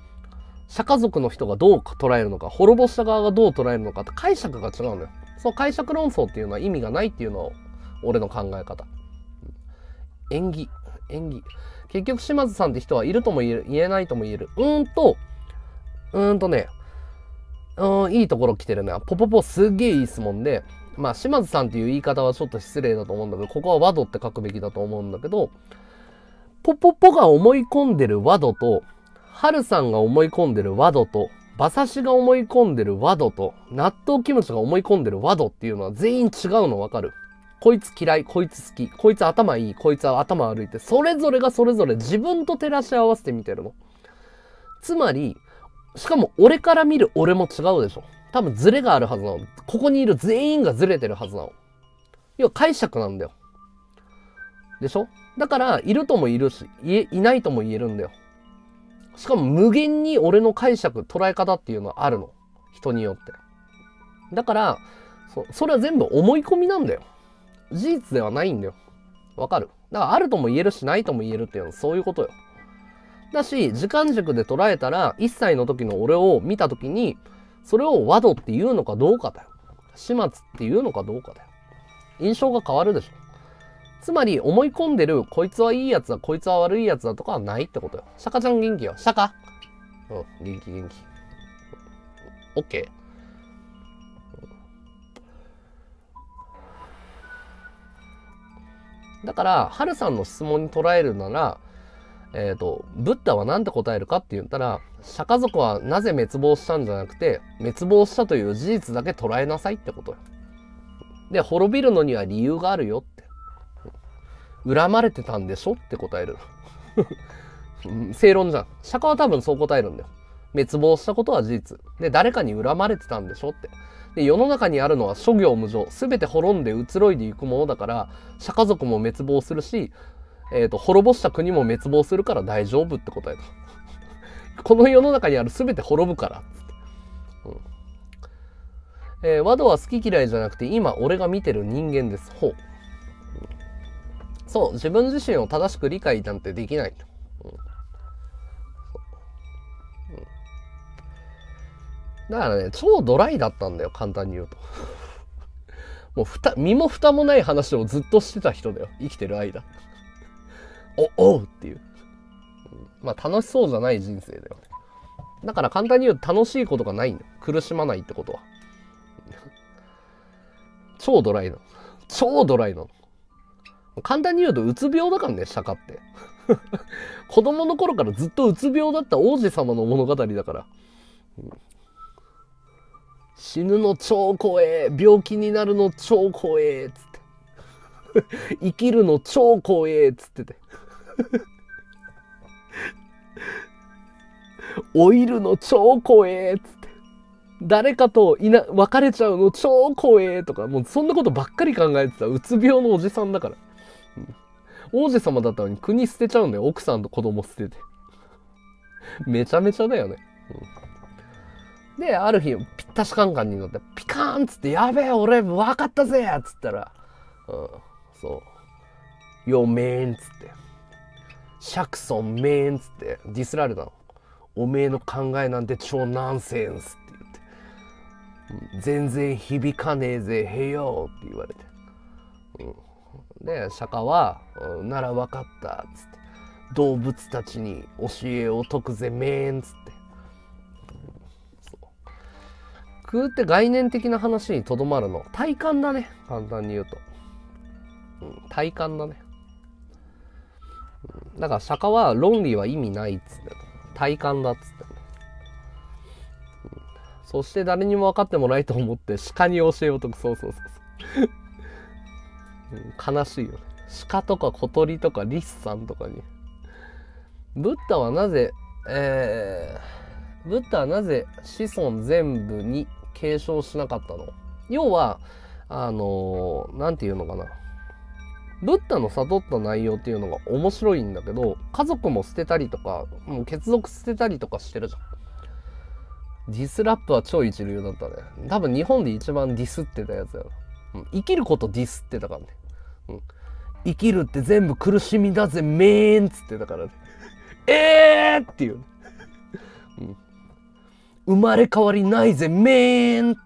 釈迦族の人がどう捉えるのか、滅ぼした側がどう捉えるのかって解釈が違うのよ。その解釈論争っていうのは意味がないっていうのを、俺の考え方。縁起。結局島津さんって人はいるとも言える、言えないとも言える。いいところ来てるな。ポポポすっげえいい質問で、まあ島津さんっていう言い方はちょっと失礼だと思うんだけど、ここはワドって書くべきだと思うんだけど、ポポポが思い込んでるワドと、ハルさんが思い込んでるワドと、馬刺しが思い込んでるワドと、納豆キムチが思い込んでるワドっていうのは全員違うの分かる。こいつ嫌い、こいつ好き、こいつ頭いい、こいつは頭悪いって、それぞれがそれぞれ自分と照らし合わせて見てるの。つまり、しかも俺から見る俺も違うでしょ。多分ズレがあるはずなの。ここにいる全員がズレてるはずなの。要は解釈なんだよ。でしょ？だから、いるともいるし、いないとも言えるんだよ。しかも無限に俺の解釈、捉え方っていうのはあるの。人によって。だから、それは全部思い込みなんだよ。事実ではないんだよ。わかる？だからあるとも言えるしないとも言えるっていうのはそういうことよ。だし、時間軸で捉えたら、1歳の時の俺を見た時に、それをワドっていうのかどうかだよ。始末っていうのかどうかだよ。印象が変わるでしょ。つまり、思い込んでる、こいつはいいやつだ、こいつは悪いやつだとかはないってことよ。シャカちゃん元気よ。シャカ？うん、元気。オッケー。だから、ハルさんの質問に捉えるなら、ブッダは何て答えるかって言ったら、釈迦族はなぜ滅亡したんじゃなくて、滅亡したという事実だけ捉えなさいってことよ。で、滅びるのには理由があるよって。恨まれてたんでしょって答える。正論じゃん。釈迦は多分そう答えるんだよ。滅亡したことは事実。で、誰かに恨まれてたんでしょって。で、世の中にあるのは諸行無常。すべて滅んで移ろいでいくものだから、釈迦族も滅亡するし、滅ぼした国も滅亡するから大丈夫って答えた。この世の中にあるすべて滅ぶから。ワドは好き嫌いじゃなくて、今俺が見てる人間です。ほう。そう、自分自身を正しく理解なんてできない。だからね、超ドライだったんだよ、簡単に言うと。もう身も蓋もない話をずっとしてた人だよ、生きてる間。おうっていう。まあ楽しそうじゃない人生だよね。だから簡単に言うと楽しいことがないんだよ。苦しまないってことは。超ドライなの。簡単に言うとうつ病だからね、釈迦って。子供の頃からずっとうつ病だった王子様の物語だから。死ぬの超怖え、病気になるの超怖えっつって生きるの超怖えっつってて老いるの超怖えっつって誰かと別れちゃうの超怖えとか、もうそんなことばっかり考えてたうつ病のおじさんだから、王子様だったのに国捨てちゃうんだよ、奥さんと子供捨ててめちゃめちゃだよね、で、ある日、ぴったしカンカンに乗って、ピカーンっつって、やべえ、俺、分かったぜっつったら、そう、よめーんっつって、シャクソンめーんっつって、ディスられたの。おめえの考えなんて超ナンセンスって言って、全然響かねえぜ、へよって言われて。で、釈迦は、なら分かったっつって、動物たちに教えを説くぜ、めーんっつって。空って概念的な話にとどまるの。体感だね、簡単に言うと。うん、体感だね。だから釈迦は論理は意味ないっつって、体感だっつって、うん、そして誰にも分かってもないと思って鹿に教えようと。そうそうそうそう、うん、悲しいよね。鹿とか小鳥とかリスさんとかに。ブッダはなぜ、ブッダはなぜ子孫全部に継承しなかったの。要はなんていうのかな、ブッダの悟った内容っていうのが面白いんだけど、家族も捨てたりとか、もう血族捨てたりとかしてるじゃん。ディスラップは超一流だったね。多分日本で一番ディスってたやつやな、うん、生きることディスってたからね、うん、生きるって全部苦しみだぜめーんっつってたからねえーっていう、うん、生まれ変わりないぜめーんって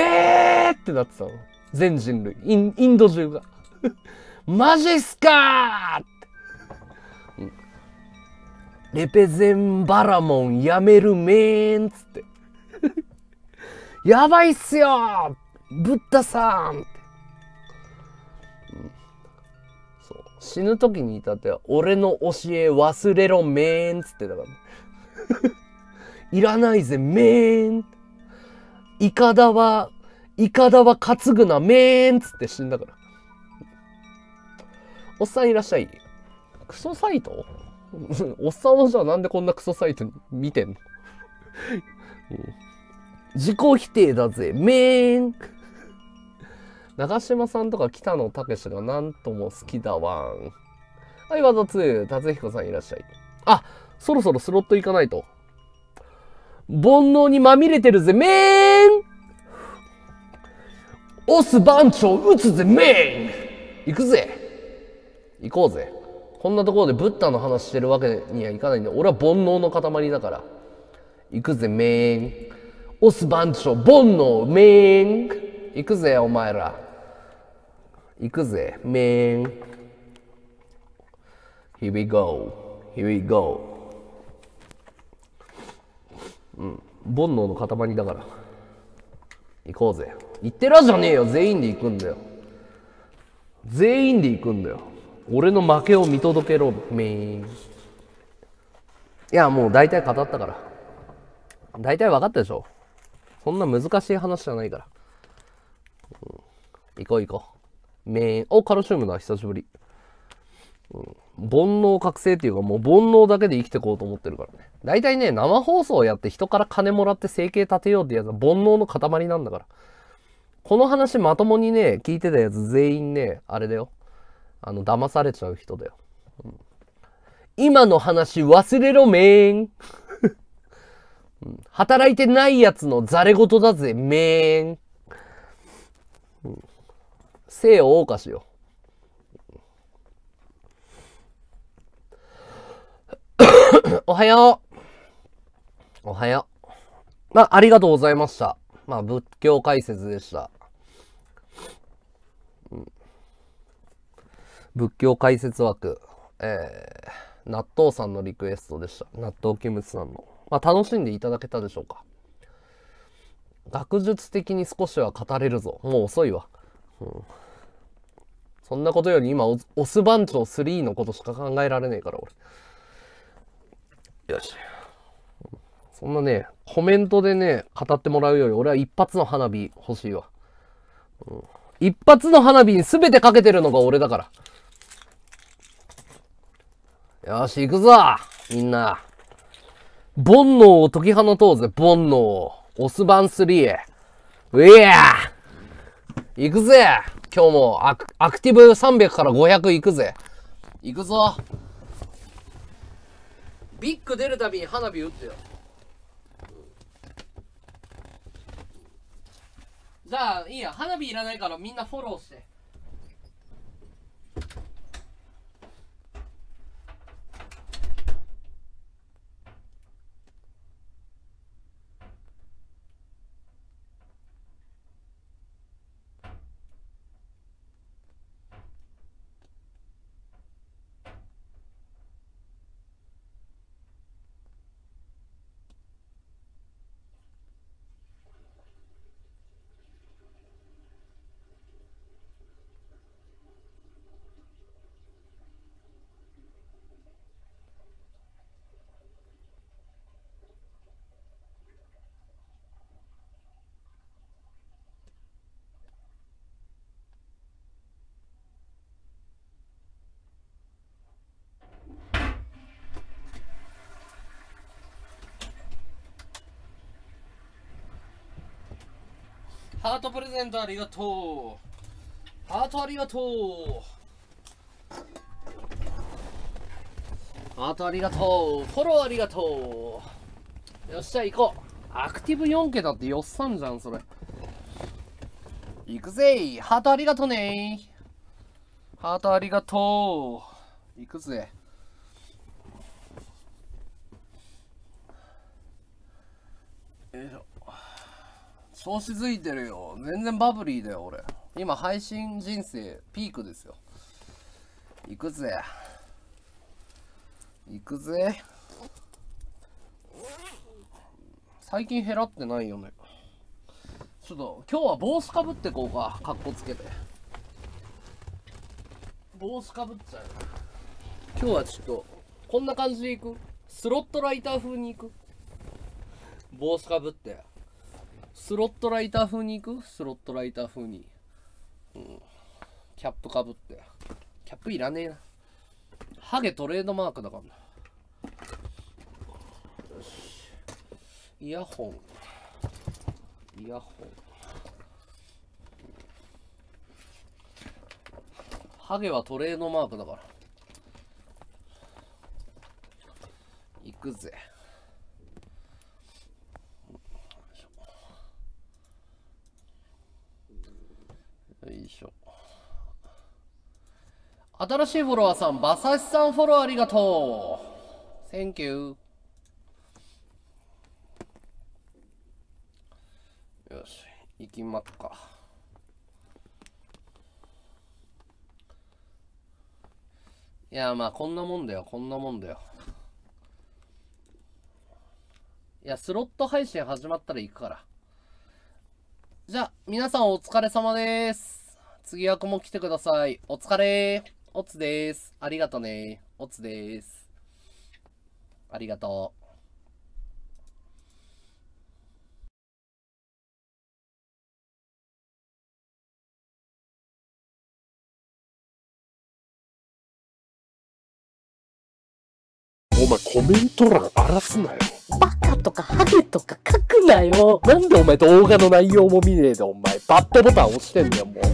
えーってなってたの、全人類、インド中がマジっすかーって、うん、レペゼンバラモンやめるめーんっつってやばいっすよーブッダさんって、うん、そう死ぬ時に至っては俺の教え忘れろめーんっつってだから、ね、いらないぜめーん、イカダは担ぐなめーんっつって死んだから。おっさんいらっしゃい。クソサイトおっさんはじゃあなんでこんなクソサイト見てんの自己否定だぜめーん長嶋さんとか北野武がなんとも好きだわん。はい、ワザ2達彦さんいらっしゃい。あ、そろそろスロット行かないと。煩悩にまみれてるぜめーん、オス番長撃つぜメイン、行くぜ行こうぜ。こんなところでブッダの話してるわけにはいかないんで、俺は煩悩の塊だから行くぜメイン、オス番長煩悩メイン、行くぜお前ら行くぜメイン。 Here we go Here we go、うん、煩悩の塊だから行こうぜ。行ってらじゃねえよ、全員で行くんだよ、全員で行くんだよ。俺の負けを見届けろメイン。いや、もう大体語ったから、大体分かったでしょ、そんな難しい話じゃないから、うん、行こう行こうメイン。おカルシウムだ、久しぶり、うん、煩悩覚醒っていうか、もう煩悩だけで生きてこうと思ってるからね。大体ね、生放送をやって人から金もらって生計立てようってやつは煩悩の塊なんだから。この話まともにね、聞いてたやつ全員ね、あれだよ。騙されちゃう人だよ。うん、今の話忘れろめーん、うん。働いてないやつのザレ事だぜめーん。うん、性を謳歌しようおはよう。おはよう。ありがとうございました。まあ、仏教解説でした、うん、仏教解説枠、納豆さんのリクエストでした。納豆キムチさんの、まあ、楽しんでいただけたでしょうか。学術的に少しは語れるぞ、もう遅いわ、うん、そんなことより今オス番長3のことしか考えられねえから俺。よし、そんなね、コメントでね、語ってもらうより、俺は一発の花火欲しいわ。うん、一発の花火に全てかけてるのが俺だから。よし、行くぞみんな。煩悩を解き放とうぜ、煩悩を。オスバン3。うえや行くぜ今日もアクティブ300から500行くぜ。行くぞビッグ出るたびに花火打ってよ。じゃあいいや、花火いらないからみんなフォローして。ハートプレゼントありがとう。ハートありがとう。ハートありがとう。フォローありがとう。よっしゃ、行こう。アクティブ4桁ってよっさんじゃん、それ。行くぜ。ハートありがとうね。ハートありがとう。行くぜ。調子づいてるよ。全然バブリーだよ、俺。今、配信人生ピークですよ。行くぜ。行くぜ。最近減らってないよね。ちょっと、今日は帽子かぶってこうか。かっこつけて。帽子かぶっちゃう。今日はちょっと、こんな感じで行く。スロットライター風に行く。帽子かぶってスロットライター風に行く？スロットライター風に、うん、キャップかぶって。キャップいらねえな、ハゲトレードマークだからな。よし、イヤホンイヤホン。ハゲはトレードマークだから。行くぜ。よいしょ。新しいフォロワーさん、馬刺しさんフォローありがとう。Thank you。よし、行きまっか。いや、まあこんなもんだよ、こんなもんだよ。いや、スロット配信始まったら行くから。じゃあ、皆さんお疲れ様です。次役も来てください。お疲れ。おつです。ありがとね。おつです。ありがとう。お前コメント欄荒らすなよ。バカとかハゲとか書くなよ。なんでお前動画の内容も見ねえでお前バッドボタン押してんだよもう。